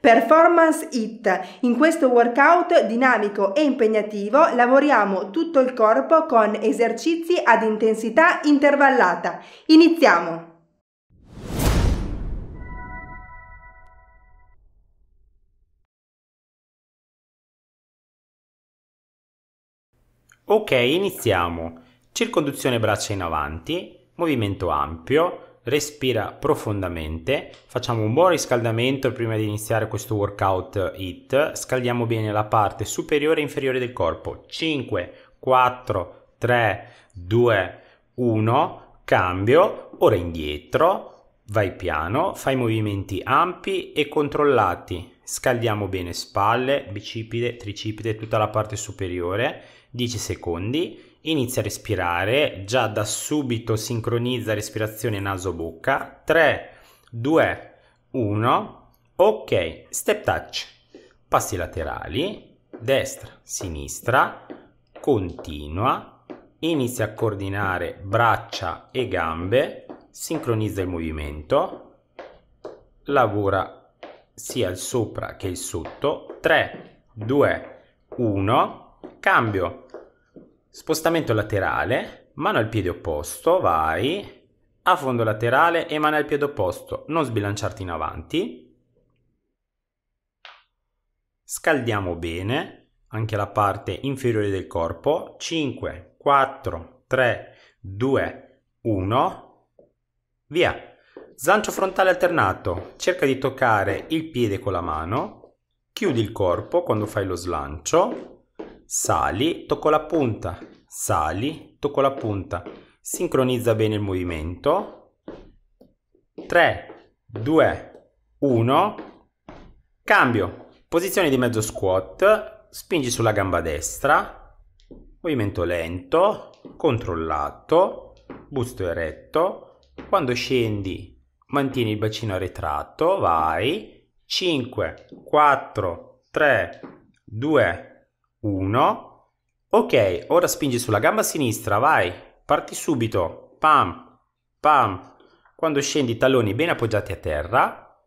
Performance HIIT. In questo workout dinamico e impegnativo lavoriamo tutto il corpo con esercizi ad intensità intervallata. Iniziamo! Ok, iniziamo. Circonduzione braccia in avanti, movimento ampio. Respira profondamente, facciamo un buon riscaldamento prima di iniziare questo workout HIIT, scaldiamo bene la parte superiore e inferiore del corpo. 5, 4, 3, 2, 1, cambio, ora indietro, vai piano, fai movimenti ampi e controllati, scaldiamo bene spalle, bicipite, tricipite, tutta la parte superiore, 10 secondi. Inizia a respirare, già da subito sincronizza respirazione naso-bocca, 3, 2, 1, ok, step touch, passi laterali, destra, sinistra, continua, inizia a coordinare braccia e gambe, sincronizza il movimento, lavora sia il sopra che il sotto, 3, 2, 1, cambio. Spostamento laterale, mano al piede opposto, vai, a fondo laterale e mano al piede opposto, non sbilanciarti in avanti. Scaldiamo bene anche la parte inferiore del corpo, 5, 4, 3, 2, 1, via. Slancio frontale alternato, cerca di toccare il piede con la mano, chiudi il corpo quando fai lo slancio. Sali, tocco la punta, sali, tocco la punta, sincronizza bene il movimento, 3, 2, 1, cambio, posizione di mezzo squat, spingi sulla gamba destra, movimento lento, controllato, busto eretto, quando scendi mantieni il bacino arretrato, vai, 5, 4, 3, 2, 1, ok, ora spingi sulla gamba sinistra, vai, parti subito, pam, pam, quando scendi talloni ben appoggiati a terra,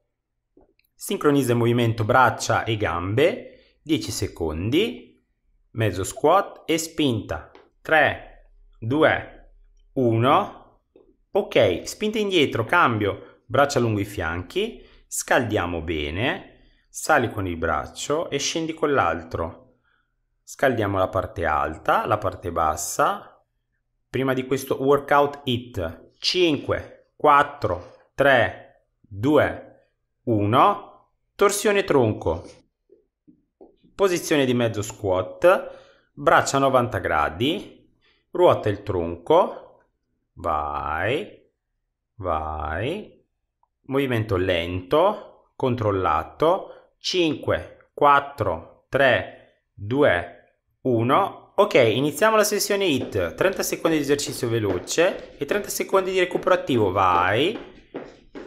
sincronizza il movimento braccia e gambe, 10 secondi, mezzo squat e spinta, 3, 2, 1, ok, spinta indietro, cambio, braccia lungo i fianchi, scaldiamo bene, sali con il braccio e scendi con l'altro. Scaldiamo la parte alta, la parte bassa, prima di questo workout HIIT, 5, 4, 3, 2, 1, torsione tronco, posizione di mezzo squat, braccia a 90 gradi, ruota il tronco, vai, vai, movimento lento, controllato, 5, 4, 3, 2, 1, ok, iniziamo la sessione HIIT, 30 secondi di esercizio veloce e 30 secondi di recupero attivo, vai,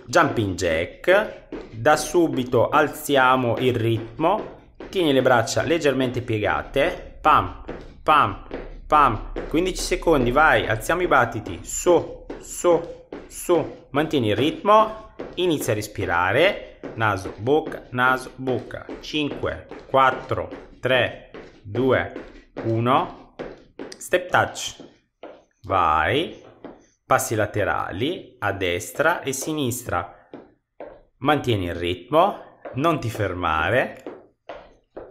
jumping jack, da subito alziamo il ritmo, tieni le braccia leggermente piegate, pam, pam, pam, 15 secondi, vai, alziamo i battiti, su, su, su, mantieni il ritmo, inizia a respirare, naso, bocca, 5, 4, 3, 2, 1, step touch, vai, passi laterali a destra e sinistra, mantieni il ritmo, non ti fermare,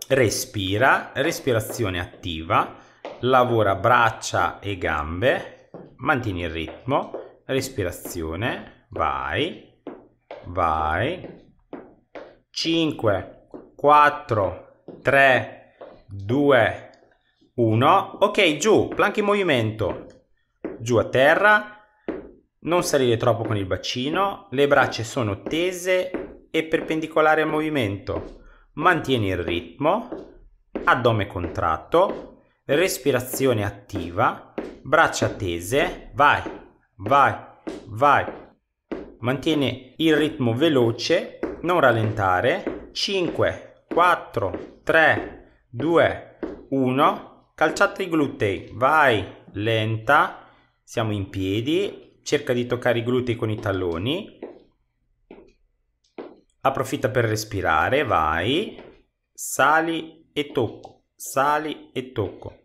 respira, respirazione attiva, lavora braccia e gambe, mantieni il ritmo, respirazione, vai, vai, 5, 4, 3, 2, 1, ok, giù, plank in movimento, giù a terra, non salire troppo con il bacino, le braccia sono tese e perpendicolari al movimento, mantieni il ritmo, addome contratto, respirazione attiva, braccia tese, vai, vai, vai, mantieni il ritmo veloce, non rallentare, 5, 4, 3, 2, 1, calciate i glutei, vai, lenta, siamo in piedi, cerca di toccare i glutei con i talloni, approfitta per respirare, vai, sali e tocco, sali e tocco.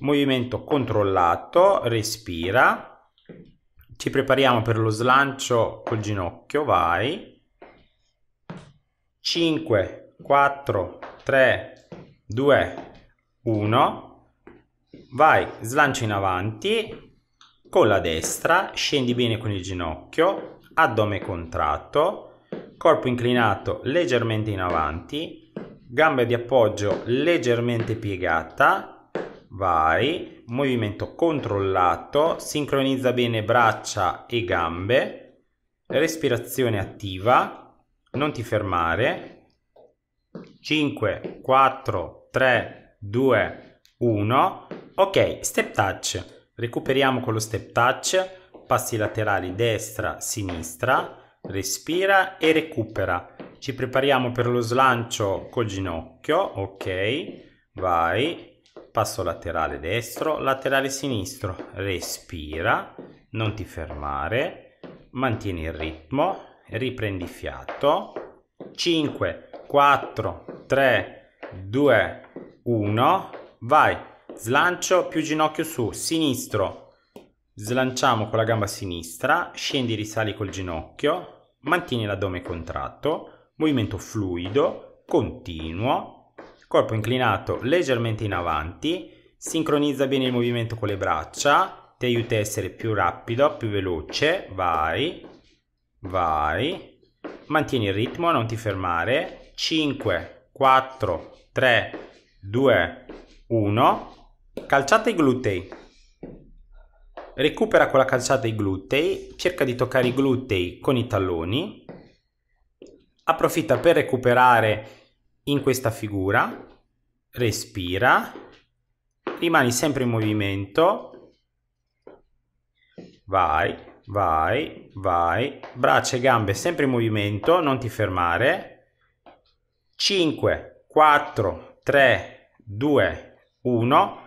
Movimento controllato, respira, ci prepariamo per lo slancio col ginocchio, vai, 5, 4, 3, 2, 1, vai, slancio in avanti, con la destra, scendi bene con il ginocchio, addome contratto, corpo inclinato leggermente in avanti, gambe di appoggio leggermente piegata, vai, movimento controllato, sincronizza bene braccia e gambe, respirazione attiva, non ti fermare, 5, 4, 3, 2, 1, ok, step touch, recuperiamo con lo step touch, passi laterali destra, sinistra, respira e recupera, ci prepariamo per lo slancio col ginocchio, ok, vai, passo laterale destro, laterale sinistro, respira, non ti fermare, mantieni il ritmo, riprendi fiato, 5, 4, 3, 2, 1, vai, slancio più ginocchio su, sinistro, slanciamo con la gamba sinistra, scendi, risali col ginocchio, mantieni l'addome contratto, movimento fluido, continuo, corpo inclinato leggermente in avanti, sincronizza bene il movimento con le braccia, ti aiuta a essere più rapido, più veloce, vai, vai, mantieni il ritmo, non ti fermare, 5, 4, 3, 2, 1, calciata i glutei, recupera con la calciata i glutei, cerca di toccare i glutei con i talloni, approfitta per recuperare in questa figura, respira, rimani sempre in movimento, vai, vai, vai, braccia e gambe sempre in movimento, non ti fermare, 5, 4, 3, 2, 1,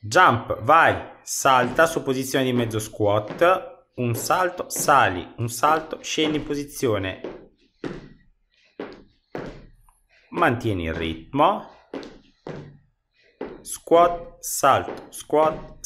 jump, vai, salta su posizione di mezzo squat, un salto, sali, un salto, scendi in posizione, mantieni il ritmo, squat, salto,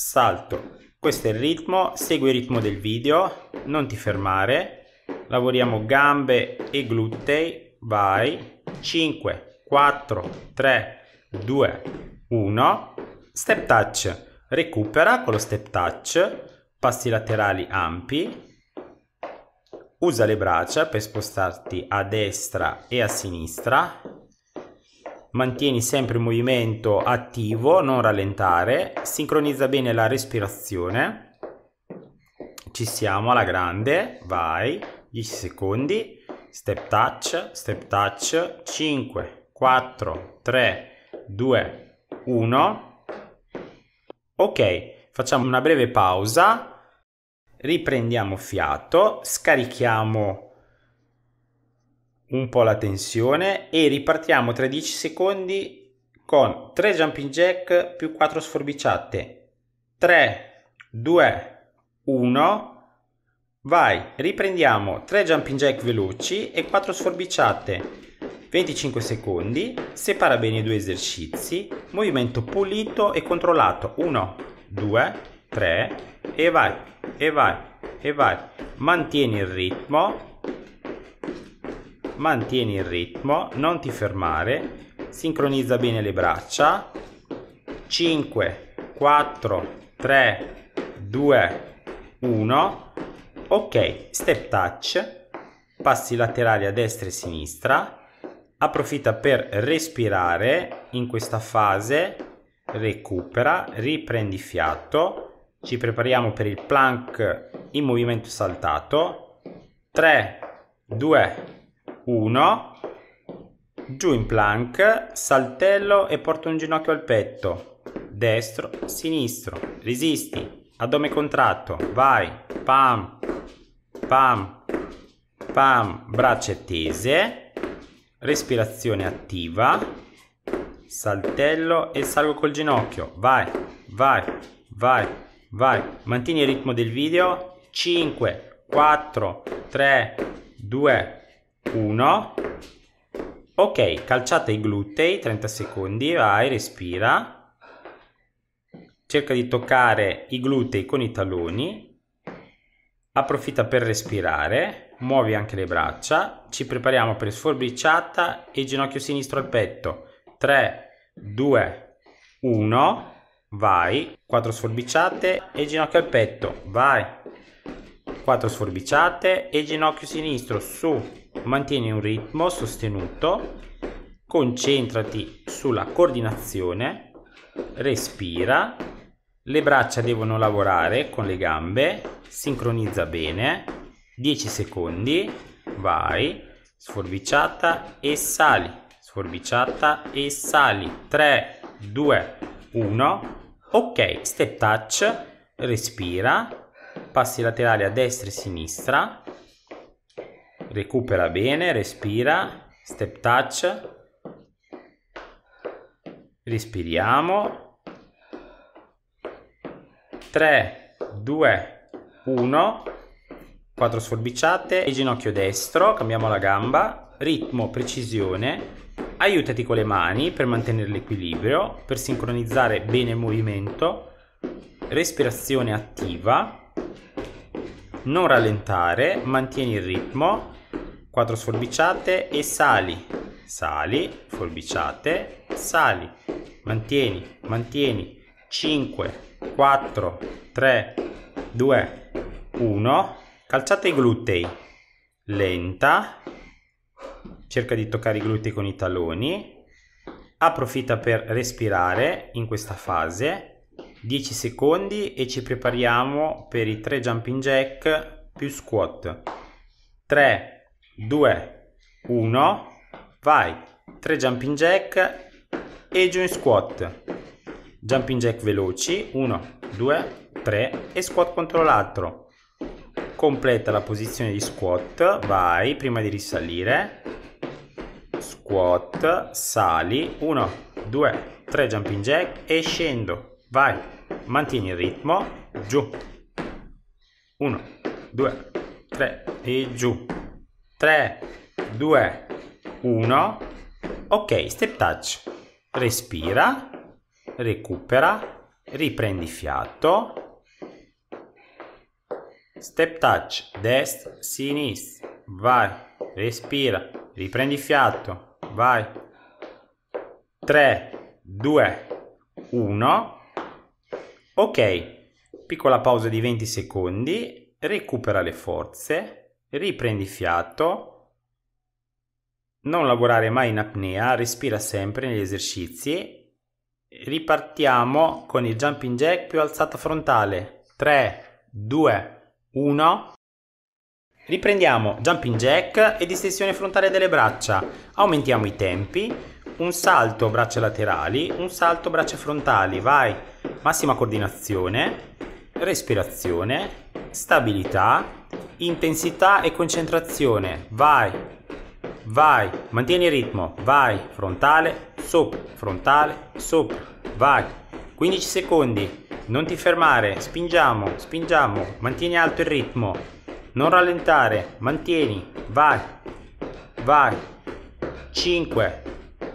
questo è il ritmo, segui il ritmo del video, non ti fermare, lavoriamo gambe e glutei, vai, 5, 4, 3, 2, 1, step touch, recupera con lo step touch, passi laterali ampi, usa le braccia per spostarti a destra e a sinistra, mantieni sempre il movimento attivo, non rallentare, sincronizza bene la respirazione, ci siamo alla grande, vai, 10 secondi, step touch, 5, 4, 3, 2, 1, ok, facciamo una breve pausa, riprendiamo fiato, scarichiamo un po' la tensione e ripartiamo tra 10 secondi con 3 jumping jack più 4 sforbiciate, 3, 2, 1, vai, riprendiamo 3 jumping jack veloci e 4 sforbiciate, 25 secondi, separa bene i due esercizi, movimento pulito e controllato, 1, 2, 3 e vai, e vai, e vai, mantieni il ritmo, mantieni il ritmo, non ti fermare, sincronizza bene le braccia, 5, 4, 3, 2, 1, ok, step touch, passi laterali a destra e sinistra, approfitta per respirare in questa fase, recupera, riprendi fiato, ci prepariamo per il plank in movimento saltato, 3, 2, 1, giù in plank, saltello e porto un ginocchio al petto, destro, sinistro, resisti, addome contratto, vai, pam, pam, pam, braccia tese, respirazione attiva, saltello e salgo col ginocchio, vai, vai, vai, vai, mantieni il ritmo del video, 5, 4, 3, 2, 1. Ok, calciate i glutei, 30 secondi, vai, respira. Cerca di toccare i glutei con i talloni, approfitta per respirare, muovi anche le braccia, ci prepariamo per sforbiciata e ginocchio sinistro al petto. 3, 2, 1, vai, 4 sforbiciate e ginocchio al petto, vai, 4 sforbiciate e ginocchio sinistro su. Mantieni un ritmo sostenuto, concentrati sulla coordinazione, respira, le braccia devono lavorare con le gambe, sincronizza bene, 10 secondi, vai, sforbiciata e sali, sforbiciata e sali, 3, 2, 1, ok, step touch, respira, passi laterali a destra e sinistra, recupera bene, respira, step touch, respiriamo, 3, 2, 1, 4 sforbiciate e ginocchio destro, cambiamo la gamba, ritmo, precisione, aiutati con le mani per mantenere l'equilibrio, per sincronizzare bene il movimento, respirazione attiva, non rallentare, mantieni il ritmo, 4 sforbiciate e sali, sali, forbiciate, sali, mantieni, mantieni, 5, 4, 3, 2, 1, calciate i glutei, lenta, cerca di toccare i glutei con i talloni, approfitta per respirare in questa fase, 10 secondi e ci prepariamo per i 3 jumping jack più squat. 3, 2, 1, vai, 3 jumping jack e giù in squat, jumping jack veloci, 1, 2, 3 e squat contro l'altro, completa la posizione di squat, vai, prima di risalire, squat, sali, 1, 2, 3 jumping jack e scendo, vai, mantieni il ritmo, giù, 1, 2, 3 e giù, 3, 2, 1, ok, step touch, respira, recupera, riprendi fiato, step touch, destra, sinistra, vai, respira, riprendi fiato, vai, 3, 2, 1, ok, piccola pausa di 20 secondi, recupera le forze, riprendi fiato, non lavorare mai in apnea, respira sempre negli esercizi, ripartiamo con il jumping jack più alzata frontale, 3, 2, 1, riprendiamo jumping jack e distensione frontale delle braccia, aumentiamo i tempi, un salto braccia laterali, un salto braccia frontali, vai, massima coordinazione, respirazione, stabilità, intensità e concentrazione, vai, vai, mantieni il ritmo, vai, frontale, sopra, vai, 15 secondi, non ti fermare, spingiamo, spingiamo, mantieni alto il ritmo, non rallentare, mantieni, vai, vai, 5,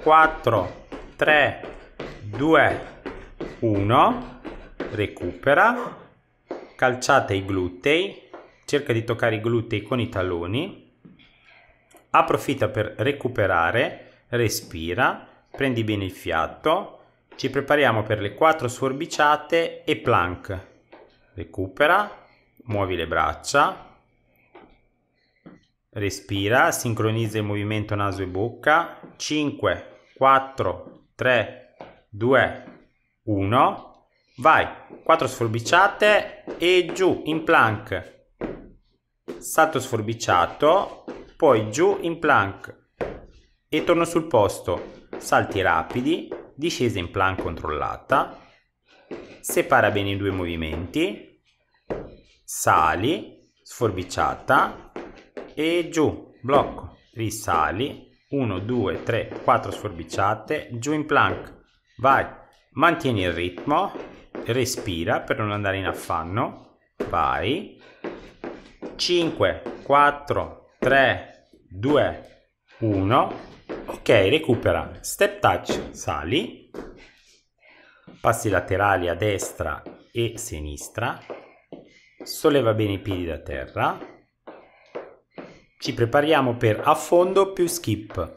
4, 3, 2, 1, recupera, calciate i glutei, cerca di toccare i glutei con i talloni, approfitta per recuperare, respira, prendi bene il fiato, ci prepariamo per le 4 sforbiciate e plank, recupera, muovi le braccia, respira, sincronizza il movimento naso e bocca, 5, 4, 3, 2, 1, vai, 4 sforbiciate e giù in plank, salto sforbiciato, poi giù in plank e torno sul posto, salti rapidi, discesa in plank controllata, separa bene i due movimenti, sali, sforbiciata e giù, blocco, risali, 1, 2, 3, 4 sforbiciate, giù in plank, vai, mantieni il ritmo, respira per non andare in affanno, vai, 5, 4, 3, 2, 1, ok, recupera, step touch, sali, passi laterali a destra e sinistra, solleva bene i piedi da terra, ci prepariamo per affondo più skip,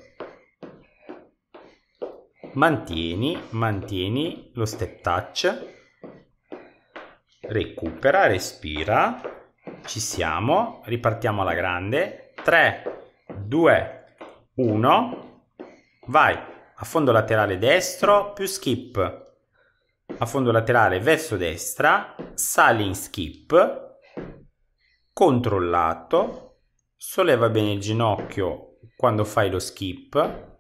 mantieni lo step touch, recupera, respira, ci siamo, ripartiamo alla grande, 3, 2, 1, vai, affondo laterale destro più skip, affondo laterale verso destra, sali in skip, controllato, solleva bene il ginocchio quando fai lo skip,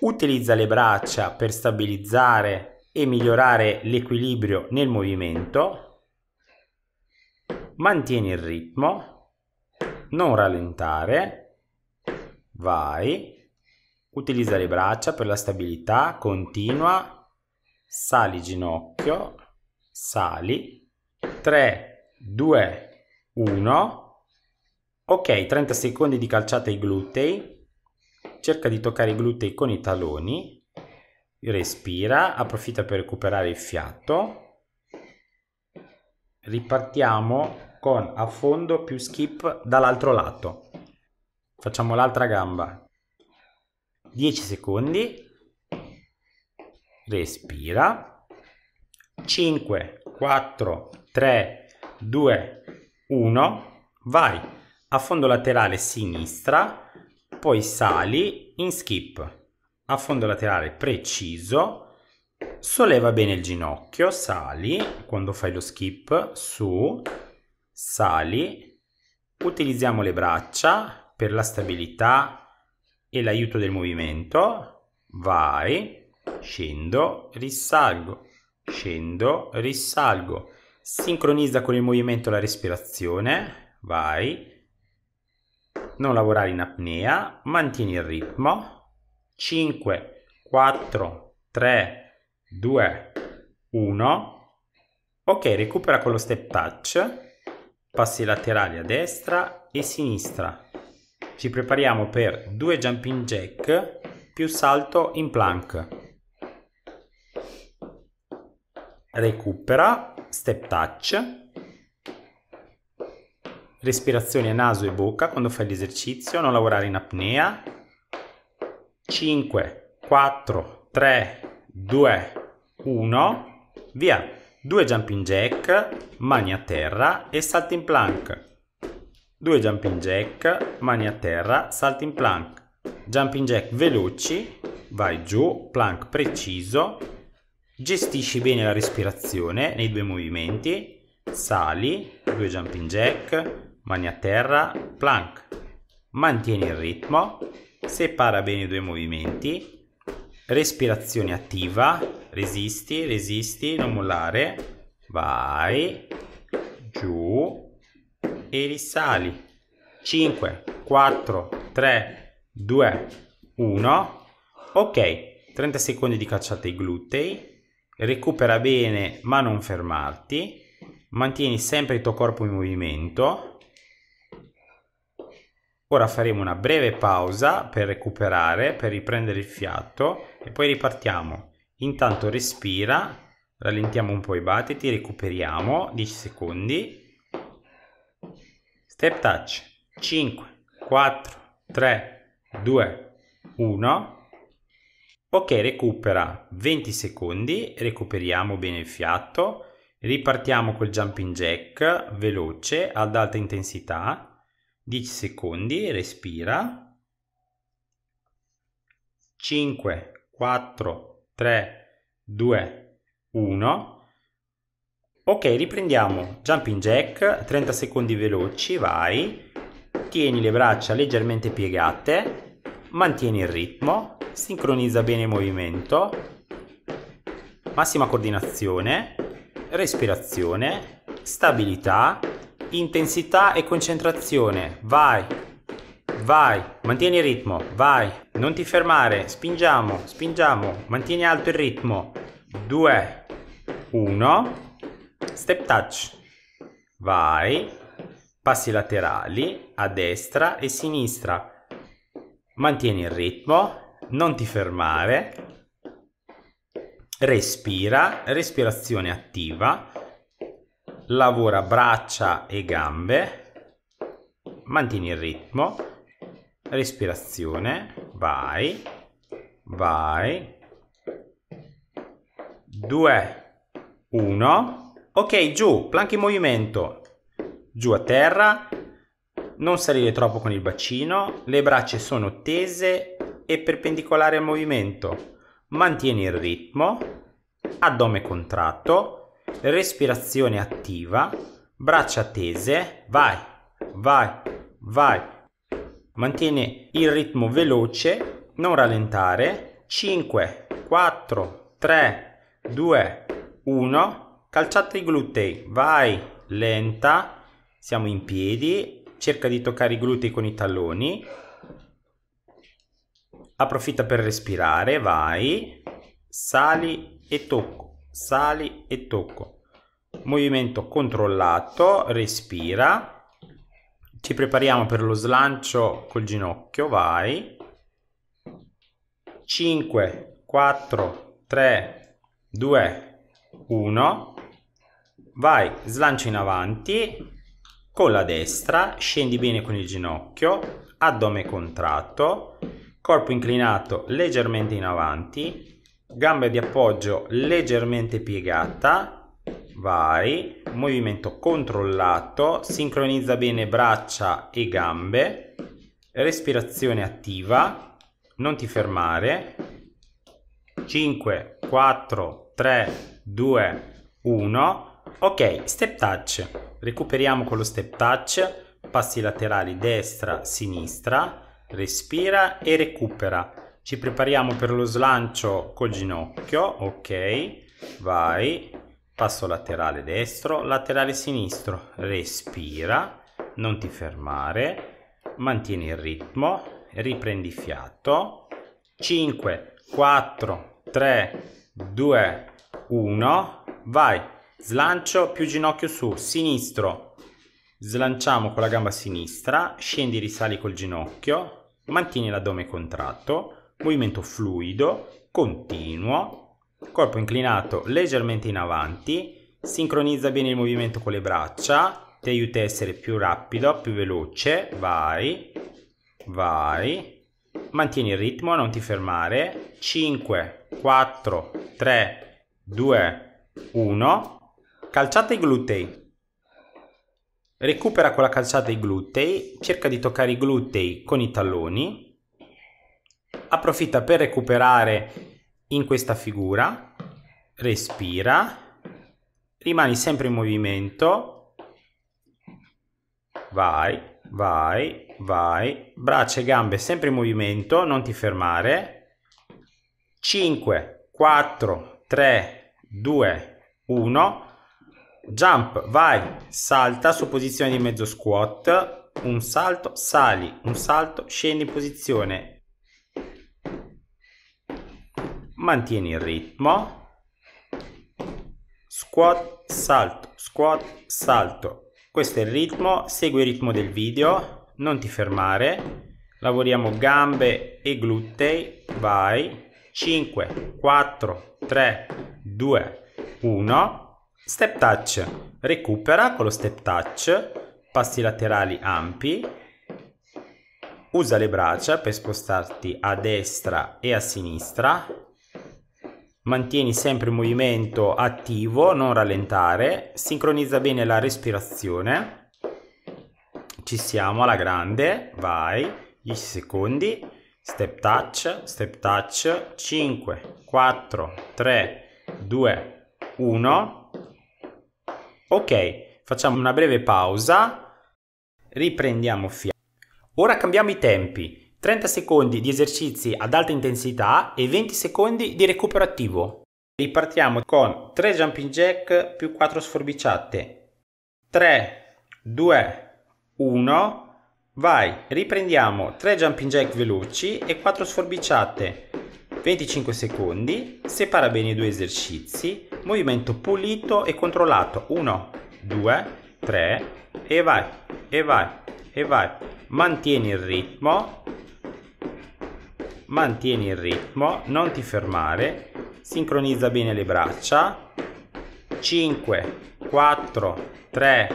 utilizza le braccia per stabilizzare e migliorare l'equilibrio nel movimento, mantieni il ritmo, non rallentare, vai, utilizza le braccia per la stabilità, continua, sali ginocchio, sali, 3, 2, 1, ok, 30 secondi di calciata ai glutei, cerca di toccare i glutei con i talloni, respira, approfitta per recuperare il fiato, ripartiamo con affondo più skip dall'altro lato, facciamo l'altra gamba, 10 secondi, respira, 5, 4, 3, 2, 1, vai, affondo laterale sinistra, poi sali in skip, affondo laterale preciso, solleva bene il ginocchio, sali, quando fai lo skip, su, sali, utilizziamo le braccia per la stabilità e l'aiuto del movimento, vai, scendo, risalgo, sincronizza con il movimento la respirazione, vai, non lavorare in apnea, mantieni il ritmo, 5, 4, 3, 2, 1, ok, recupera con lo step touch, passi laterali a destra e sinistra, ci prepariamo per 2 jumping jack più salto in plank, recupera, step touch, respirazione naso e bocca quando fai l'esercizio, non lavorare in apnea, 5, 4, 3, 2, 1, via, 2 jumping jack, mani a terra e salti in plank, 2 jumping jack, mani a terra, salti in plank, jumping jack veloci, vai giù, plank preciso, gestisci bene la respirazione nei due movimenti, sali, 2 jumping jack, mani a terra, plank, mantieni il ritmo, separa bene i due movimenti, respirazione attiva, resisti, resisti, non mollare, vai, giù e risali, 5, 4, 3, 2, 1, ok, 30 secondi di cacciata ai glutei, recupera bene ma non fermarti, mantieni sempre il tuo corpo in movimento, ora faremo una breve pausa per recuperare, per riprendere il fiato e poi ripartiamo. Intanto respira, rallentiamo un po' i battiti, recuperiamo, 10 secondi. Step touch, 5, 4, 3, 2, 1. Ok, recupera, 20 secondi, recuperiamo bene il fiato, ripartiamo col jumping jack, veloce, ad alta intensità. 10 secondi, respira, 5, 4, 3, 2, 1, ok, riprendiamo, jumping jack, 30 secondi veloci, vai, tieni le braccia leggermente piegate, mantieni il ritmo, sincronizza bene il movimento, massima coordinazione, respirazione, stabilità, intensità e concentrazione, vai, vai, mantieni il ritmo, vai, non ti fermare, spingiamo, spingiamo, mantieni alto il ritmo, 2, 1, step touch, vai, passi laterali a destra e sinistra, Mantieni il ritmo, non ti fermare, respira, respirazione attiva, lavora braccia e gambe, mantieni il ritmo, respirazione, vai, vai, 2, 1, ok, giù, plank in movimento, giù a terra, non salire troppo con il bacino, le braccia sono tese e perpendicolari al movimento, mantieni il ritmo, addome contratto, respirazione attiva, braccia tese, vai, vai, vai, mantieni il ritmo veloce, non rallentare, 5, 4, 3, 2, 1, calciate i glutei, vai, lenta, siamo in piedi, cerca di toccare i glutei con i talloni, approfitta per respirare, vai, sali e tocco, movimento controllato, respira, ci prepariamo per lo slancio col ginocchio, vai, 5, 4, 3, 2, 1, vai, slancio in avanti, con la destra, scendi bene con il ginocchio, addome contratto, corpo inclinato leggermente in avanti, gambe di appoggio leggermente piegata, vai, movimento controllato, sincronizza bene braccia e gambe, respirazione attiva, non ti fermare, 5, 4, 3, 2, 1, ok, step touch, recuperiamo con lo step touch, passi laterali destra, sinistra, respira e recupera, ci prepariamo per lo slancio col ginocchio, ok, vai, passo laterale destro, laterale sinistro, respira, non ti fermare, mantieni il ritmo, riprendi fiato, 5, 4, 3, 2, 1, vai, slancio più ginocchio su, sinistro, slanciamo con la gamba sinistra, scendi e risali col ginocchio, mantieni l'addome contratto, movimento fluido, continuo, corpo inclinato leggermente in avanti, sincronizza bene il movimento con le braccia, ti aiuta a essere più rapido, più veloce, vai, vai, mantieni il ritmo, non ti fermare, 5, 4, 3, 2, 1, calciata i glutei, recupera con la calciata i glutei, cerca di toccare i glutei con i talloni, approfitta per recuperare in questa figura, respira, rimani sempre in movimento, vai, vai, vai, braccia e gambe sempre in movimento, non ti fermare, 5, 4, 3, 2, 1, jump, vai, salta su posizione di mezzo squat, un salto, sali, un salto, scendi in posizione, mantieni il ritmo, squat, salto, questo è il ritmo, segui il ritmo del video, non ti fermare, lavoriamo gambe e glutei, vai, 5, 4, 3, 2, 1, step touch, recupera con lo step touch, passi laterali ampi, usa le braccia per spostarti a destra e a sinistra, mantieni sempre il movimento attivo, non rallentare, sincronizza bene la respirazione, ci siamo alla grande, vai, 10 secondi, step touch, 5, 4, 3, 2, 1, ok, facciamo una breve pausa, riprendiamo fiato. Ora cambiamo i tempi, 30 secondi di esercizi ad alta intensità e 20 secondi di recupero attivo. Ripartiamo con 3 jumping jack più 4 sforbiciate. 3, 2, 1, vai, riprendiamo 3 jumping jack veloci e 4 sforbiciate. 25 secondi, separa bene i due esercizi, movimento pulito e controllato, 1, 2, 3 e vai, mantieni il ritmo, mantieni il ritmo, non ti fermare, sincronizza bene le braccia. 5, 4, 3,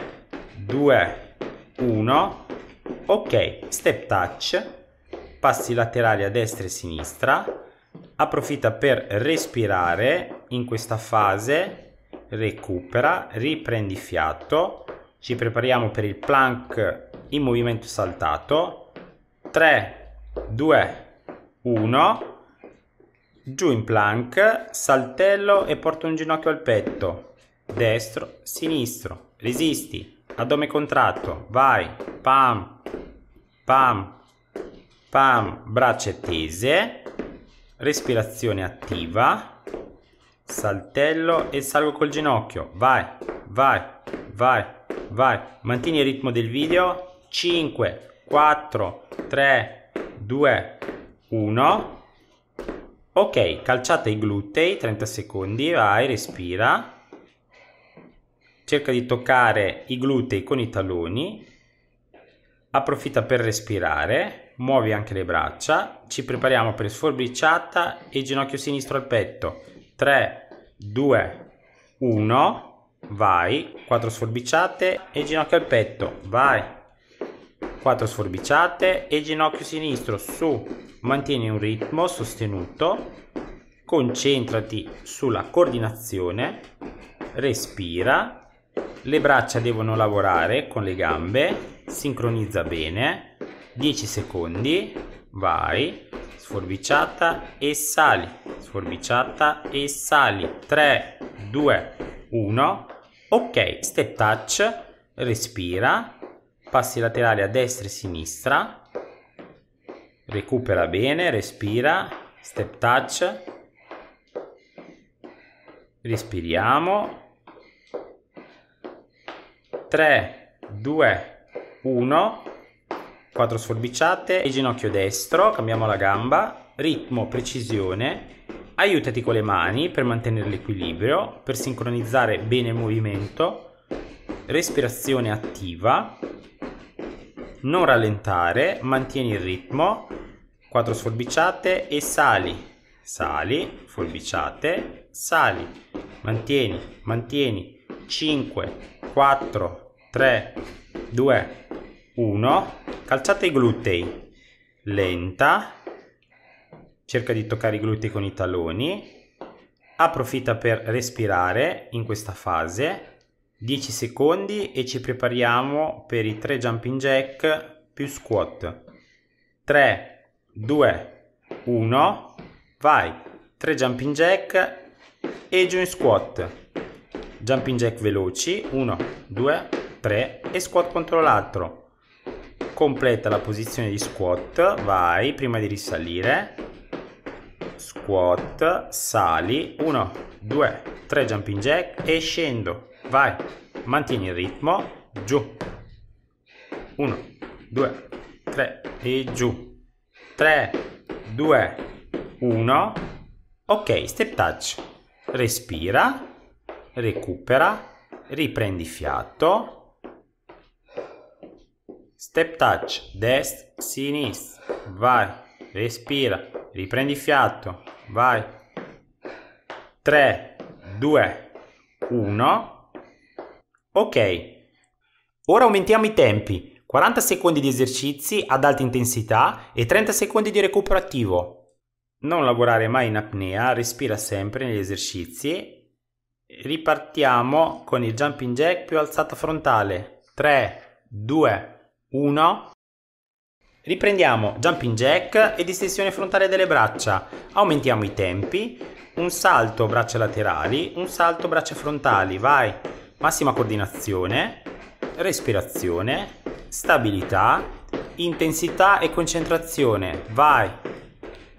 2, 1. Ok, step touch, passi laterali a destra e a sinistra, approfitta per respirare in questa fase, recupera, riprendi fiato, ci prepariamo per il plank in movimento saltato, 3, 2, 1, giù in plank, saltello e porto un ginocchio al petto, destro, sinistro, resisti, addome contratto, vai, pam, pam, pam, braccia tese, respirazione attiva, saltello e salgo col ginocchio, vai, vai, vai, vai, mantieni il ritmo del video, 5, 4, 3, 2, 1, ok, calciate i glutei, 30 secondi, vai, respira, cerca di toccare i glutei con i talloni, approfitta per respirare, muovi anche le braccia, ci prepariamo per sforbiciata e ginocchio sinistro al petto, 3, 2, 1, vai, 4 sforbiciate e ginocchio al petto, vai, 4 sforbiciate e ginocchio sinistro, su, mantieni un ritmo sostenuto, concentrati sulla coordinazione, respira, le braccia devono lavorare con le gambe, sincronizza bene, 10 secondi, vai, sforbiciata e sali, sforbiciata e sali, 3, 2, 1, ok, step touch, respira, passi laterali a destra e sinistra, recupera bene, respira, step touch, respiriamo, 3, 2, 1, 4 sforbiciate e ginocchio destro, cambiamo la gamba, ritmo, precisione, aiutati con le mani per mantenere l'equilibrio, per sincronizzare bene il movimento, respirazione attiva, non rallentare, mantieni il ritmo, 4 sforbiciate e sali, sali, sforbiciate, sali, mantieni, mantieni, 5, 4, 3, 2, 1, calciate i glutei, lenta, cerca di toccare i glutei con i talloni, approfitta per respirare in questa fase, 10 secondi e ci prepariamo per i 3 jumping jack più squat, 3, 2, 1, vai, 3 jumping jack e giù in squat, jumping jack veloci, 1, 2, 3 e squat contro l'altro, completa la posizione di squat, vai, prima di risalire, squat, sali, 1, 2, 3 jumping jack e scendo, vai, mantieni il ritmo, giù, 1, 2, 3 e giù, 3, 2, 1, ok, step touch, respira, recupera, riprendi fiato, step touch, destra, sinistra, vai, respira, riprendi fiato, vai, 3, 2, 1, ok, ora aumentiamo i tempi, 40 secondi di esercizi ad alta intensità e 30 secondi di recupero attivo, non lavorare mai in apnea, respira sempre negli esercizi, ripartiamo con il jumping jack più alzata frontale, 3, 2, 1, riprendiamo jumping jack e distensione frontale delle braccia, aumentiamo i tempi, un salto braccia laterali, un salto braccia frontali, vai, massima coordinazione, respirazione, stabilità, intensità e concentrazione, vai,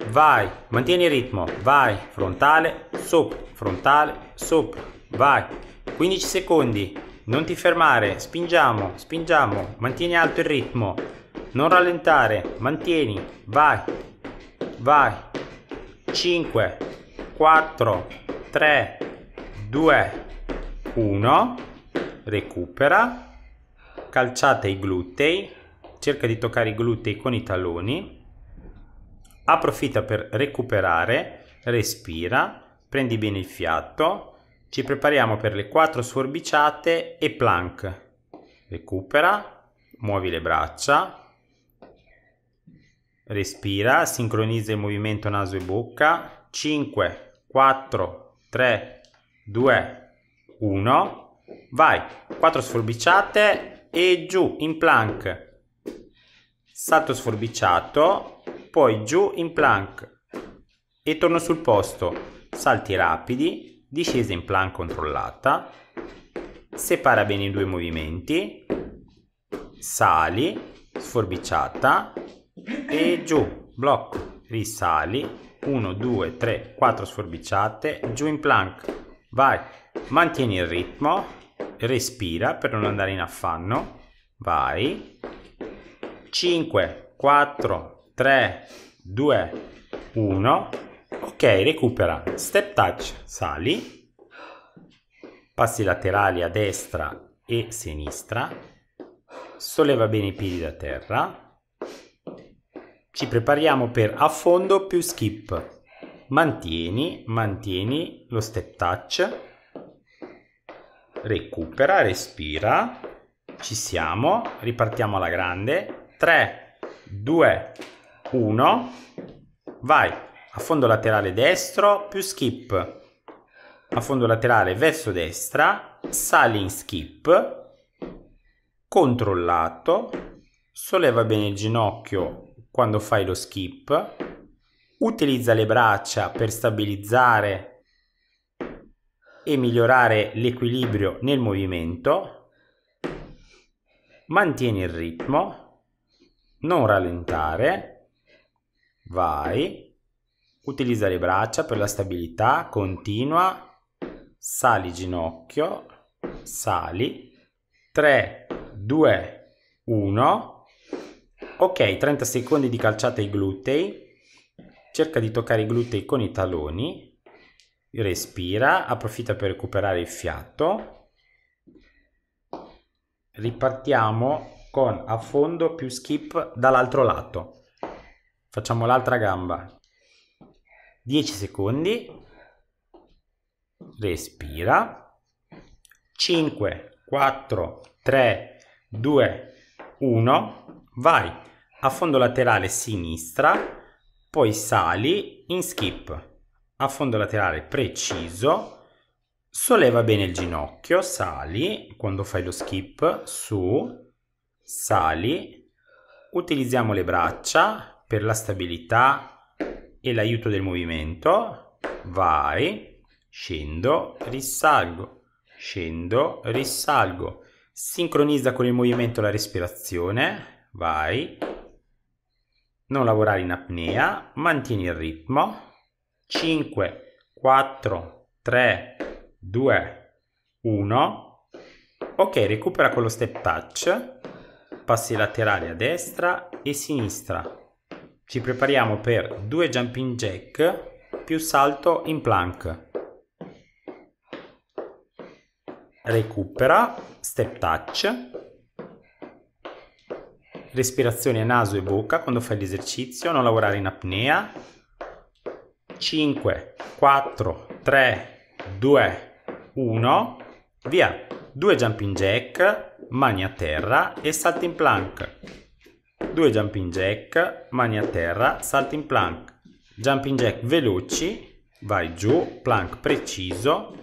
vai, mantieni il ritmo, vai, frontale, sopra, vai, 15 secondi, non ti fermare, spingiamo, spingiamo, mantieni alto il ritmo, non rallentare, mantieni, vai, vai, 5, 4, 3, 2, 1, recupera, calciate i glutei, cerca di toccare i glutei con i talloni, approfitta per recuperare, respira, prendi bene il fiato, ci prepariamo per le 4 sforbiciate e plank. Recupera, muovi le braccia, respira, sincronizza il movimento naso e bocca. 5, 4, 3, 2, 1, vai, 4 sforbiciate e giù in plank, salto sforbiciato, poi giù in plank e torno sul posto, salti rapidi, discesa in plank controllata, separa bene i due movimenti, sali, sforbiciata e giù, blocco, risali, 1, 2, 3, 4 sforbiciate, giù in plank, vai, mantieni il ritmo, respira per non andare in affanno, vai, 5, 4, 3, 2, 1, ok, recupera, step touch, sali, passi laterali a destra e sinistra, solleva bene i piedi da terra, ci prepariamo per affondo più skip, mantieni lo step touch, recupera, respira, ci siamo, ripartiamo alla grande, 3, 2, 1, vai, affondo laterale destro più skip, affondo laterale verso destra, sali in skip, controllato, solleva bene il ginocchio quando fai lo skip, utilizza le braccia per stabilizzare e migliorare l'equilibrio nel movimento, mantieni il ritmo, non rallentare, vai, utilizza le braccia per la stabilità, continua, sali ginocchio, sali, 3, 2, 1, ok, 30 secondi di calciata ai glutei, cerca di toccare i glutei con i talloni, respira, approfitta per recuperare il fiato, ripartiamo con affondo più skip dall'altro lato, facciamo l'altra gamba, 10 secondi, respira, 5, 4, 3, 2, 1, vai! Affondo laterale sinistra, poi sali in skip, affondo laterale preciso, solleva bene il ginocchio, sali, quando fai lo skip, su, sali, utilizziamo le braccia per la stabilità e l'aiuto del movimento, vai, scendo, risalgo, sincronizza con il movimento la respirazione, vai, non lavorare in apnea, mantieni il ritmo, 5, 4, 3, 2, 1, ok, recupera con lo step touch, passi laterali a destra e sinistra, ci prepariamo per 2 jumping jack più salto in plank, recupera, step touch, respirazione naso e bocca quando fai l'esercizio, non lavorare in apnea, 5, 4, 3, 2, 1, via, 2 jumping jack, mani a terra e salti in plank, 2 jumping jack, mani a terra, salti in plank, jumping jack veloci, vai giù, plank preciso,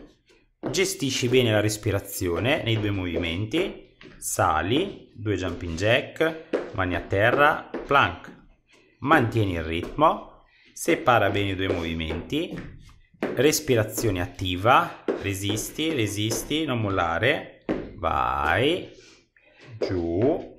gestisci bene la respirazione nei due movimenti, sali, 2 jumping jack, mani a terra, plank, mantieni il ritmo, separa bene i due movimenti, respirazione attiva, resisti, non mollare, vai, giù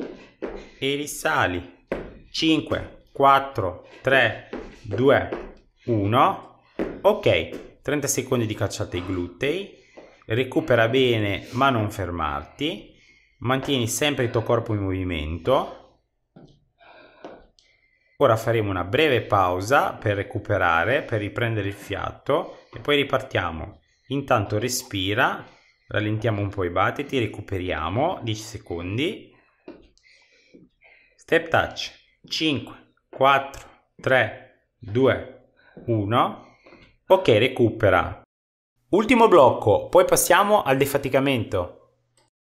e risali, 5, 4, 3, 2, 1, ok, 30 secondi di calciata ai glutei, recupera bene ma non fermarti, mantieni sempre il tuo corpo in movimento. Ora faremo una breve pausa per recuperare, per riprendere il fiato e poi ripartiamo. Intanto respira, rallentiamo un po' i battiti, recuperiamo, 10 secondi. Step touch, 5, 4, 3, 2, 1. Ok, recupera. Ultimo blocco, poi passiamo al defaticamento.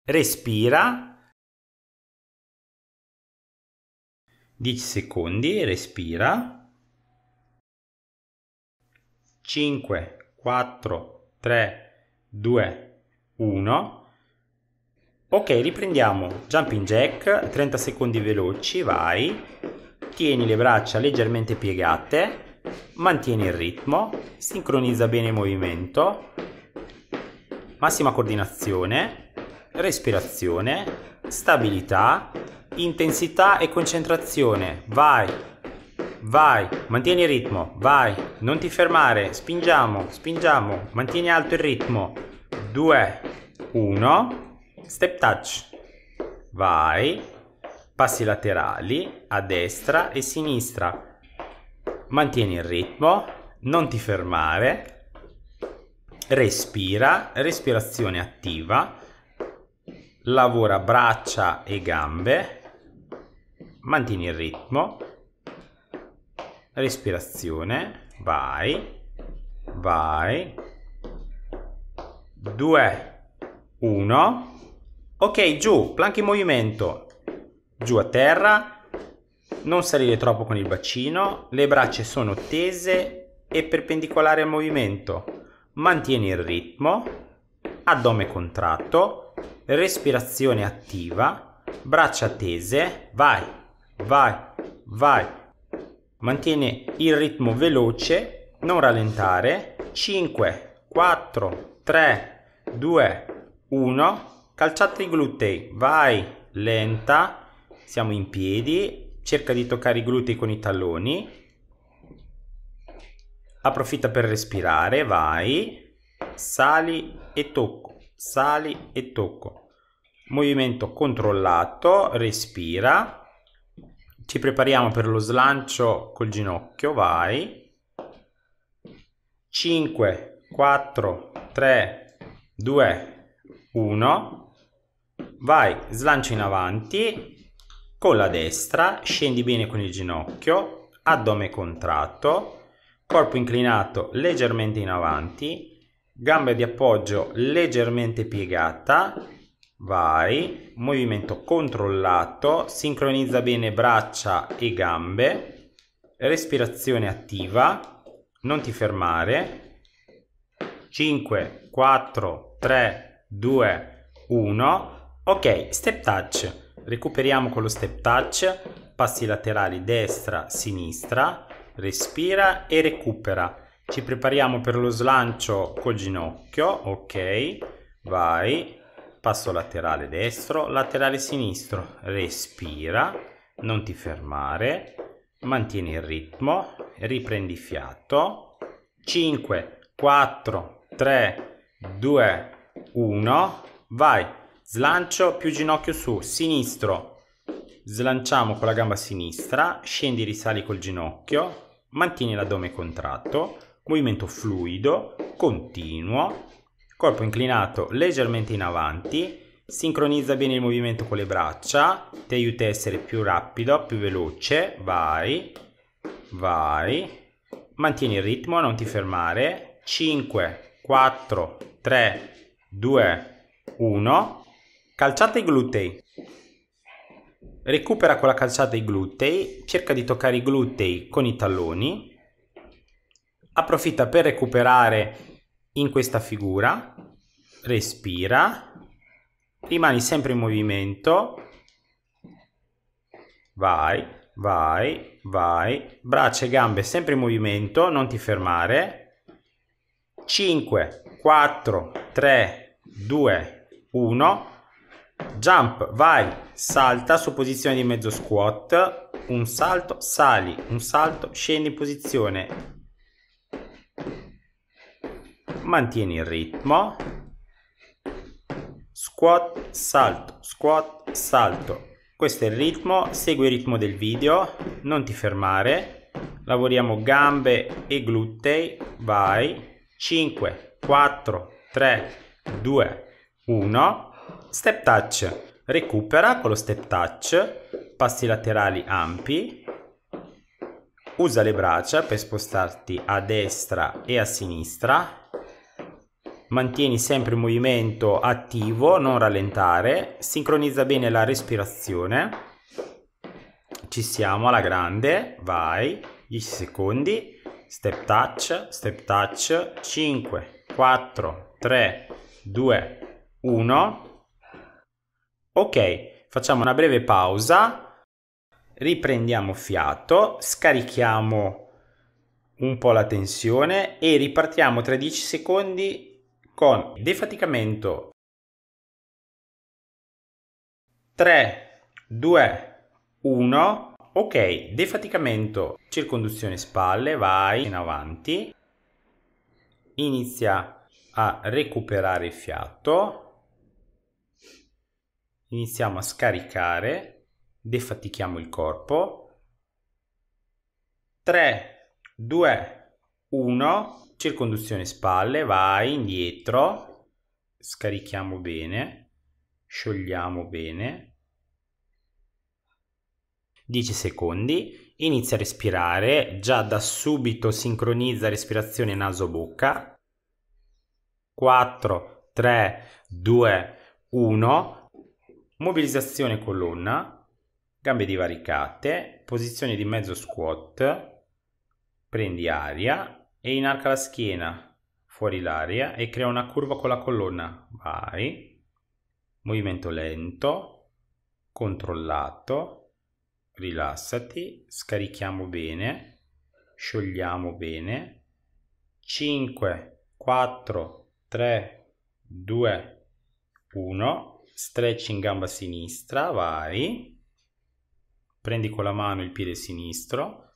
Respira. 10 secondi, respira. 5, 4, 3, 2, 1. Ok, riprendiamo. Jumping jack, 30 secondi veloci, vai. Tieni le braccia leggermente piegate. Mantieni il ritmo, sincronizza bene il movimento, massima coordinazione, respirazione, stabilità, intensità e concentrazione. Vai, vai, mantieni il ritmo, vai, non ti fermare, spingiamo, spingiamo, mantieni alto il ritmo. 2, 1, step touch, vai, passi laterali a destra e sinistra. Mantieni il ritmo, non ti fermare, respira, respirazione attiva, lavora braccia e gambe, mantieni il ritmo, respirazione, vai, vai, 2, 1, ok giù, plank in movimento, giù a terra. Non salire troppo con il bacino, le braccia sono tese e perpendicolari al movimento. Mantieni il ritmo, addome contratto, respirazione attiva, braccia tese, vai, vai, vai. Mantieni il ritmo veloce, non rallentare. 5, 4, 3, 2, 1. Calciate i glutei, vai, lenta, siamo in piedi. Cerca di toccare i glutei con i talloni, approfitta per respirare, vai, sali e tocco, movimento controllato, respira, ci prepariamo per lo slancio col ginocchio, vai, 5, 4, 3, 2, 1, vai, slancio in avanti. Con la destra scendi bene con il ginocchio, addome contratto, corpo inclinato leggermente in avanti, gambe di appoggio leggermente piegata, vai, movimento controllato, sincronizza bene braccia e gambe, respirazione attiva, non ti fermare, 5, 4, 3, 2, 1, ok, step touch. Recuperiamo con lo step touch, passi laterali destra, sinistra, respira e recupera. Ci prepariamo per lo slancio col ginocchio, ok, vai, passo laterale destro, laterale sinistro, respira, non ti fermare, mantieni il ritmo, riprendi fiato, 5, 4, 3, 2, 1, vai. Slancio più ginocchio su, sinistro, slanciamo con la gamba sinistra, scendi, risali col ginocchio, mantieni l'addome contratto, movimento fluido, continuo, corpo inclinato leggermente in avanti, sincronizza bene il movimento con le braccia, ti aiuta a essere più rapido, più veloce, vai, vai, mantieni il ritmo, non ti fermare, 5, 4, 3, 2, 1. Calciate i glutei, recupera con la calciata i glutei, cerca di toccare i glutei con i talloni, approfitta per recuperare in questa figura, respira, rimani sempre in movimento, vai, vai, vai, braccia e gambe sempre in movimento, non ti fermare, 5, 4, 3, 2, 1, jump, vai, salta su posizione di mezzo squat, un salto, sali, un salto, scendi in posizione, mantieni il ritmo, squat, salto, questo è il ritmo, segui il ritmo del video, non ti fermare, lavoriamo gambe e glutei, vai, 5, 4, 3, 2, 1, step touch, recupera con lo step touch, passi laterali ampi, usa le braccia per spostarti a destra e a sinistra, mantieni sempre il movimento attivo, non rallentare, sincronizza bene la respirazione. Ci siamo, alla grande, vai, 10 secondi, step touch, 5, 4, 3, 2, 1. Ok, facciamo una breve pausa, riprendiamo fiato, scarichiamo un po' la tensione e ripartiamo tra 10 secondi con defaticamento. 3, 2, 1, ok, defaticamento, circonduzione spalle, vai in avanti, inizia a recuperare il fiato, iniziamo a scaricare, defatichiamo il corpo, 3, 2, 1, circonduzione spalle, vai indietro, scarichiamo bene, sciogliamo bene, 10 secondi, inizia a respirare, già da subito sincronizza respirazione naso-bocca, 4, 3, 2, 1, mobilizzazione colonna, gambe divaricate, posizione di mezzo squat, prendi aria e inarca la schiena, fuori l'aria e crea una curva con la colonna, vai, movimento lento, controllato, rilassati, scarichiamo bene, sciogliamo bene, 5, 4, 3, 2, 1, stretch in gamba sinistra, vai, prendi con la mano il piede sinistro,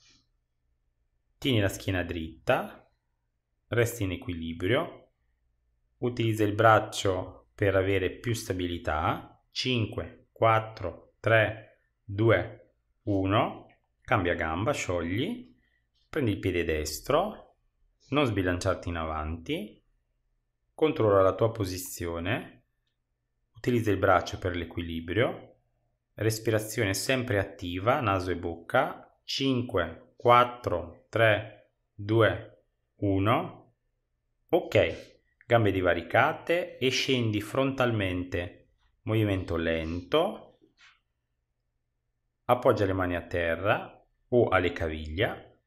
tieni la schiena dritta, resti in equilibrio, utilizza il braccio per avere più stabilità, 5, 4, 3, 2, 1, cambia gamba, sciogli, prendi il piede destro, non sbilanciarti in avanti, controlla la tua posizione, utilizza il braccio per l'equilibrio, respirazione sempre attiva, naso e bocca, 5, 4, 3, 2, 1, ok, gambe divaricate e scendi frontalmente, movimento lento, appoggia le mani a terra o alle caviglie,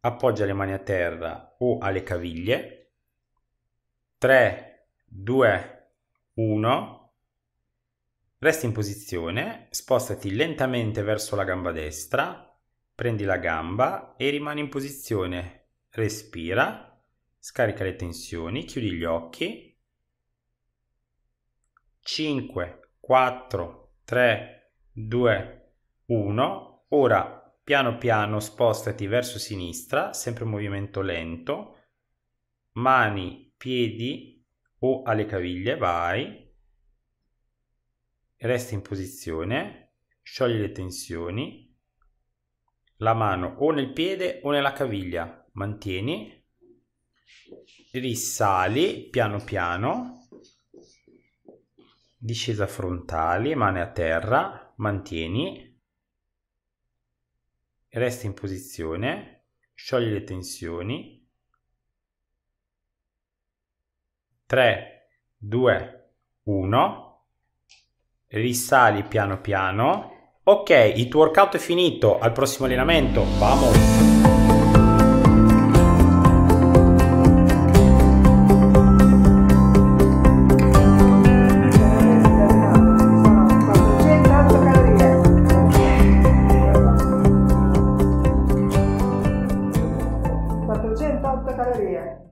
appoggia le mani a terra o alle caviglie, 3, 2, 1, resti in posizione, spostati lentamente verso la gamba destra, prendi la gamba e rimani in posizione, respira, scarica le tensioni, chiudi gli occhi, 5, 4, 3, 2, 1, ora piano piano spostati verso sinistra, sempre un movimento lento, mani, piedi o alle caviglie, vai, resta in posizione, sciogli le tensioni, la mano o nel piede o nella caviglia, mantieni, risali piano piano, discesa frontale, mani a terra, mantieni, resta in posizione, sciogli le tensioni, 3, 2, 1, risali piano piano. Ok, il tuo workout è finito, al prossimo allenamento, vamos! Calorie.